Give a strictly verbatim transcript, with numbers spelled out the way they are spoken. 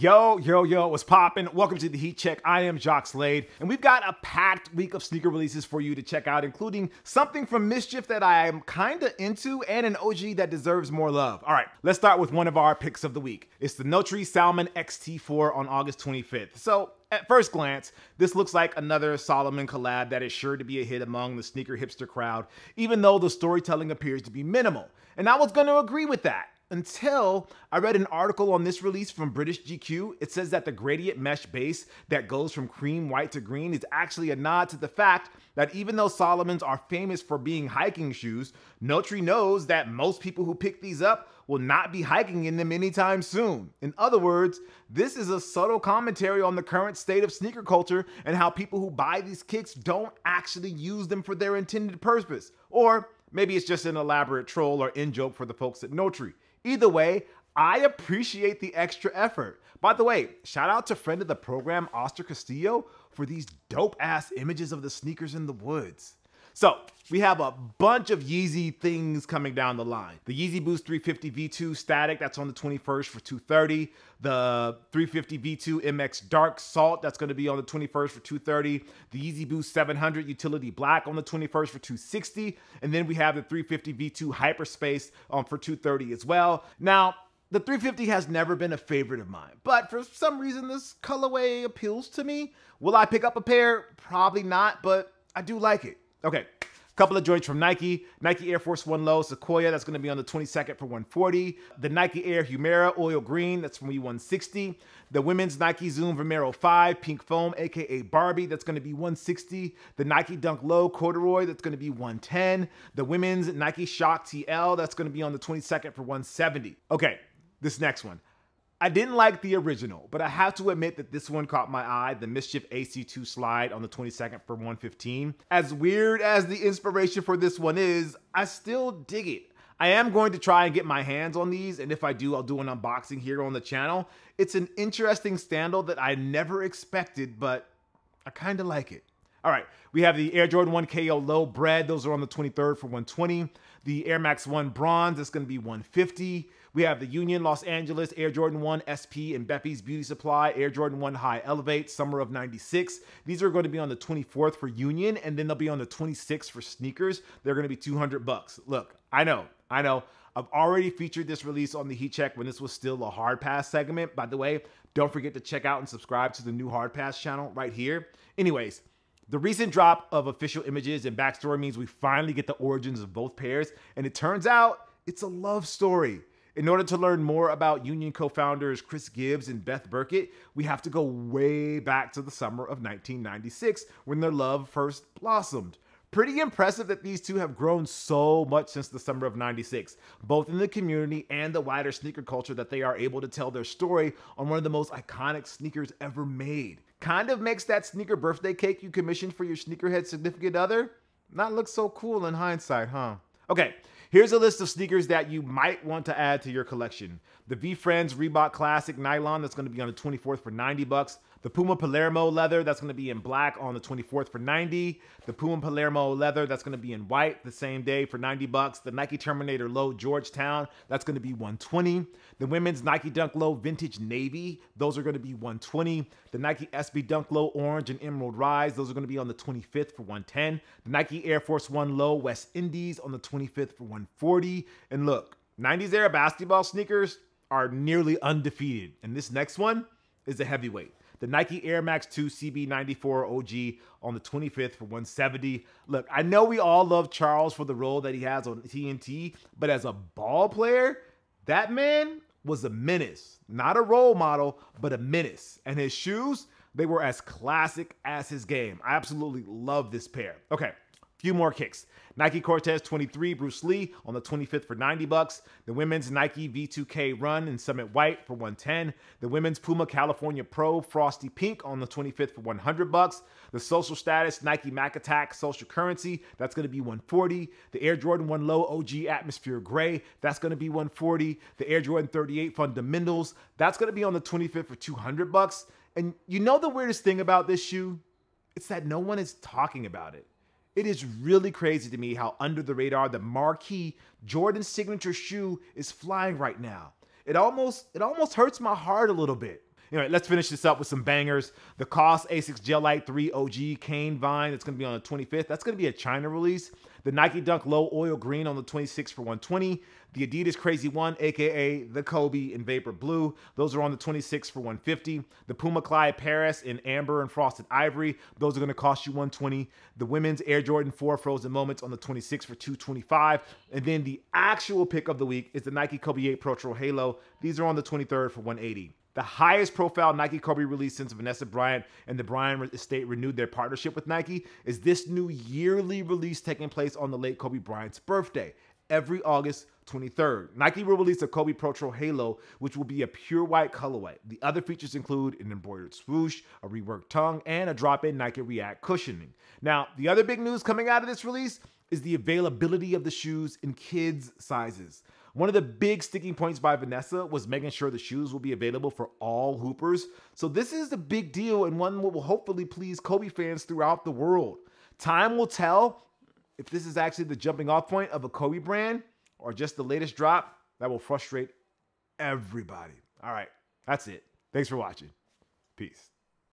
Yo, yo, yo, what's poppin'? Welcome to The Heat Check. I am Jacques Slade, and we've got a packed week of sneaker releases for you to check out, including something from Mischief that I am kinda into and an O G that deserves more love. All right, let's start with one of our picks of the week. It's the Notre Salomon X T four on August twenty-fifth. So, at first glance, this looks like another Salomon collab that is sure to be a hit among the sneaker hipster crowd, even though the storytelling appears to be minimal. And I was gonna agree with that, until I read an article on this release from British G Q. It says that the gradient mesh base that goes from cream white to green is actually a nod to the fact that even though Salomons are famous for being hiking shoes, Notre knows that most people who pick these up will not be hiking in them anytime soon. In other words, this is a subtle commentary on the current state of sneaker culture and how people who buy these kicks don't actually use them for their intended purpose. Or maybe it's just an elaborate troll or in-joke for the folks at Notre. Either way, I appreciate the extra effort. By the way, shout out to friend of the program, Oscar Castillo, for these dope-ass images of the sneakers in the woods. So, we have a bunch of Yeezy things coming down the line. The Yeezy Boost three fifty V two Static, that's on the twenty-first for two thirty. The three fifty V two M X Dark Salt, that's gonna be on the twenty-first for two thirty. The Yeezy Boost seven hundred Utility Black on the twenty-first for two sixty. And then we have the three fifty V two Hyperspace um, for two thirty as well. Now, the three fifty has never been a favorite of mine, but for some reason this colorway appeals to me. Will I pick up a pair? Probably not, but I do like it. Okay, a couple of joints from Nike. Nike Air Force One Low Sequoia, that's gonna be on the twenty-second for one forty. The Nike Air Huarache Oil Green, that's from E one sixty. The Women's Nike Zoom Vomero five Pink Foam, A K A Barbie, that's gonna be one sixty. The Nike Dunk Low Corduroy, that's gonna be one ten. The Women's Nike Shock T L, that's gonna be on the twenty-second for one seventy. Okay, this next one. I didn't like the original, but I have to admit that this one caught my eye, the M S C H F A C two Slide on the twenty-second for one fifteen. As weird as the inspiration for this one is, I still dig it. I am going to try and get my hands on these, and if I do, I'll do an unboxing here on the channel. It's an interesting standal that I never expected, but I kinda like it. All right, we have the Air Jordan one K O Low Bread, those are on the twenty-third for one twenty. The Air Max one Bronze, that's gonna be one fifty. We have the Union Los Angeles Air Jordan one S P and Beppe's Beauty Supply, Air Jordan one High Elevate, Summer of ninety-six. These are going to be on the twenty-fourth for Union, and then they'll be on the twenty-sixth for sneakers. They're going to be two hundred bucks. Look, I know, I know. I've already featured this release on the Heat Check when this was still a hard pass segment. By the way, don't forget to check out and subscribe to the new hard pass channel right here. Anyways, the recent drop of official images and backstory means we finally get the origins of both pairs, and it turns out it's a love story. In order to learn more about Union co-founders Chris Gibbs and Beth Burkett, we have to go way back to the summer of nineteen ninety-six when their love first blossomed. Pretty impressive that these two have grown so much since the summer of ninety-six, both in the community and the wider sneaker culture, that they are able to tell their story on one of the most iconic sneakers ever made. Kind of makes that sneaker birthday cake you commissioned for your sneakerhead significant other not look so cool in hindsight, huh? Okay, here's a list of sneakers that you might want to add to your collection. The V Friends Reebok Classic Nylon, that's gonna be on the twenty-fourth for ninety bucks. The Puma Palermo Leather, that's gonna be in black on the twenty-fourth for ninety. The Puma Palermo Leather, that's gonna be in white the same day for ninety bucks. The Nike Terminator Low Georgetown, that's gonna be one twenty. The Women's Nike Dunk Low Vintage Navy, those are gonna be one twenty. The Nike S B Dunk Low Orange and Emerald Rise, those are gonna be on the twenty-fifth for one ten. The Nike Air Force One Low West Indies on the twenty-fifth for one forty. And look, nineties era basketball sneakers are nearly undefeated. And this next one is a heavyweight. The Nike Air Max two C B ninety-four O G on the twenty-fifth for one seventy. Look, I know we all love Charles for the role that he has on T N T, but as a ball player, that man was a menace. Not a role model, but a menace. And his shoes, they were as classic as his game. I absolutely love this pair. Okay, few more kicks. Nike Cortez twenty-three Bruce Lee on the twenty-fifth for ninety bucks. The Women's Nike V two K Run in Summit White for one ten. The Women's Puma California Pro Frosty Pink on the twenty-fifth for one hundred bucks. The Social Status Nike Mac Attack Social Currency, that's going to be one forty. The Air Jordan one Low O G Atmosphere Gray, that's going to be one forty. The Air Jordan thirty-eight Fundamentals, that's going to be on the twenty-fifth for two hundred bucks. And you know the weirdest thing about this shoe? It's that no one is talking about it. It is really crazy to me how under the radar the marquee Jordan signature shoe is flying right now. It almost, it almost hurts my heart a little bit. Anyway, let's finish this up with some bangers. The Cost Asics Gel Lite three O G Cane Vine. That's going to be on the twenty-fifth. That's going to be a China release. The Nike Dunk Low Oil Green on the twenty-sixth for one twenty. The Adidas Crazy One, aka the Kobe in Vapor Blue. Those are on the twenty-sixth for one fifty. The Puma Clyde Paris in Amber and Frosted Ivory. Those are going to cost you one twenty. The Women's Air Jordan four Frozen Moments on the twenty-sixth for two twenty-five. And then the actual pick of the week is the Nike Kobe eight Pro Troll Halo. These are on the twenty-third for one eighty. The highest profile Nike Kobe release since Vanessa Bryant and the Bryant estate renewed their partnership with Nike is this new yearly release taking place on the late Kobe Bryant's birthday. Every August twenty-third, Nike will release a Kobe Pro Troll Halo, which will be a pure white colorway. The other features include an embroidered swoosh, a reworked tongue, and a drop-in Nike React cushioning. Now, the other big news coming out of this release is the availability of the shoes in kids' sizes. One of the big sticking points by Vanessa was making sure the shoes will be available for all hoopers. So this is a big deal and one that will hopefully please Kobe fans throughout the world. Time will tell if this is actually the jumping off point of a Kobe brand or just the latest drop that will frustrate everybody. All right, that's it. Thanks for watching. Peace.